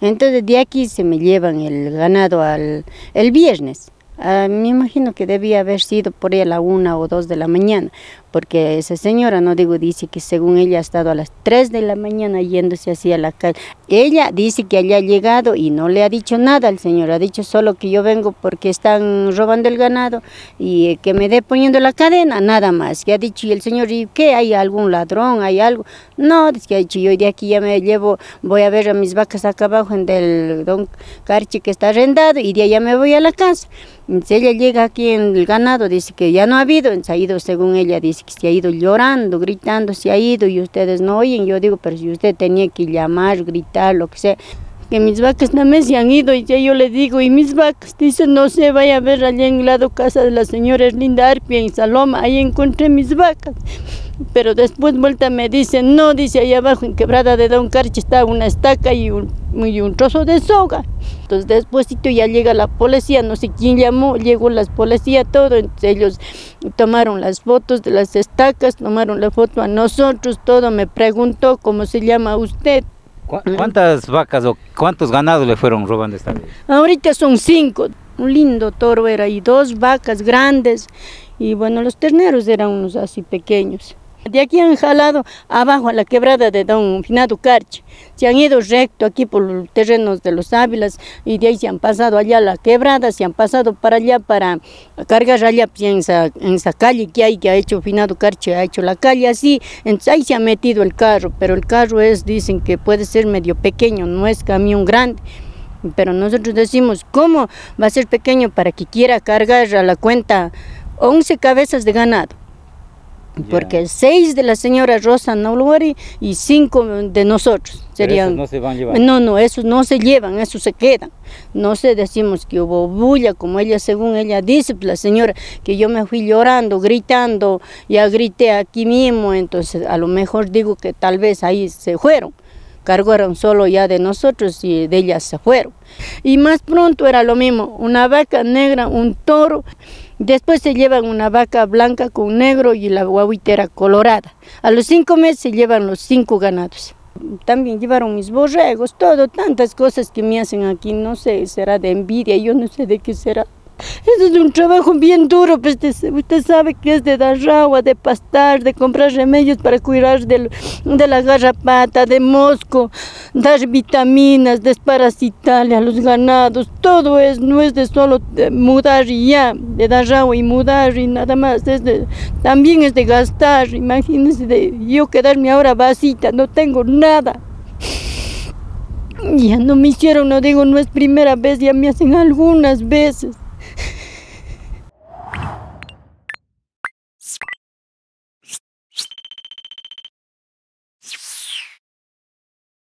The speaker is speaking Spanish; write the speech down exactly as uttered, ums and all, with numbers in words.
Entonces de aquí se me llevan el ganado al, el viernes. Ah, me imagino que debía haber sido por ahí a la una o dos de la mañana, porque esa señora, no digo, dice que según ella ha estado a las tres de la mañana yéndose hacia la calle. Ella dice que allá ha llegado y no le ha dicho nada al señor, ha dicho solo que yo vengo porque están robando el ganado y que me dé poniendo la cadena, nada más. Que ha dicho, y el señor, ¿y qué? ¿Hay algún ladrón? ¿Hay algo? No, es que ha dicho, yo de aquí ya me llevo, voy a ver a mis vacas acá abajo en del Don Carchi que está arrendado y de allá me voy a la casa. Entonces ella llega aquí en el ganado, dice que ya no ha habido, se ha ido, según ella dice que se ha ido llorando, gritando, se ha ido y ustedes no oyen. Yo digo, pero si usted tenía que llamar, gritar, lo que sea, que mis vacas también se han ido. Y yo le digo, y mis vacas, dice, no sé, vaya a ver allá en el lado casa de la señora Erlinda Arpia en Saloma, ahí encontré mis vacas. Pero después vuelta me dice, no, dice, allá abajo en Quebrada de Don Carchi está una estaca y un, y un trozo de soga. Entonces después ya llega la policía, no sé quién llamó, llegó la policía, todo. Entonces ellos tomaron las fotos de las estacas, tomaron la foto a nosotros, todo. Me preguntó, ¿cómo se llama usted? ¿Cuántas vacas o cuántos ganados le fueron robando esta vez? Ahorita son cinco. Un lindo toro era y dos vacas grandes. Y bueno, los terneros eran unos así pequeños. De aquí han jalado abajo a la quebrada de Don Finado Carche. Se han ido recto aquí por los terrenos de los Áviles y de ahí se han pasado allá a la quebrada, se han pasado para allá para cargar allá en esa, en esa calle que hay, que ha hecho Finado Carche, ha hecho la calle así. Entonces ahí se ha metido el carro, pero el carro es, dicen que puede ser medio pequeño, no es camión grande. Pero nosotros decimos, ¿cómo va a ser pequeño para que quiera cargar a la cuenta once cabezas de ganado? Porque seis de la señora Rosa Naulori y cinco de nosotros serían. Pero esos no se van a llevar. No, no, esos no se llevan, esos se quedan. No sé, decimos que hubo bulla, como ella, según ella dice, la señora, que yo me fui llorando, gritando, ya grité aquí mismo. Entonces a lo mejor digo que tal vez ahí se fueron. Cargaron solo ya de nosotros y de ellas se fueron. Y más pronto era lo mismo, una vaca negra, un toro. Después se llevan una vaca blanca con negro y la guaguitera colorada. A los cinco meses se llevan los cinco ganados. También llevaron mis borregos, todo, tantas cosas que me hacen aquí. No sé, será de envidia, yo no sé de qué será. Eso es un trabajo bien duro, pues usted sabe que es de dar agua, de pastar, de comprar remedios para cuidar de, de la garrapata, de mosco, dar vitaminas, desparasitarle a los ganados, todo es, no es de solo mudar y ya, de dar agua y mudar y nada más, es de, también es de gastar, imagínense, de yo quedarme ahora vasita, no tengo nada. Ya no me hicieron, no digo, no es primera vez, ya me hacen algunas veces.